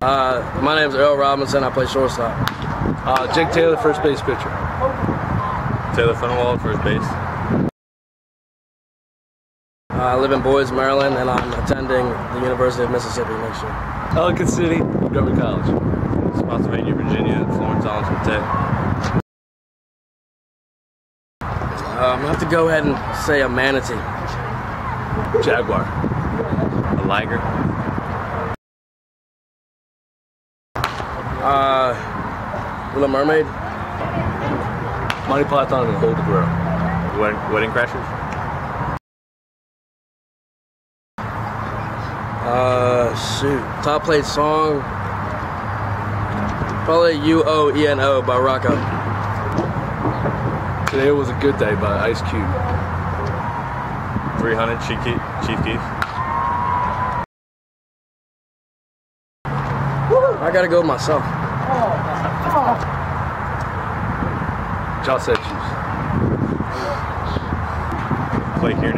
My name is Errol Robinson. I play shortstop. Jake Taylor, first base pitcher. Taylor Fennewald, first base. I live in Boise, Maryland, and I'm attending the University of Mississippi next year. Ellicott City, Government College. Spotsylvania, Virginia, Florence, Allentown Tech. I'm going to have to go ahead and say a manatee. Jaguar. A liger. Little Mermaid. Monty Python and the Holy Grail. Wedding Crashers. Shoot. Top played song. Probably U O E-N-O by Rocko. Today Was a Good Day by Ice Cube. 300 Chief Keef. I gotta go myself. Josh said Chiefs. Play here.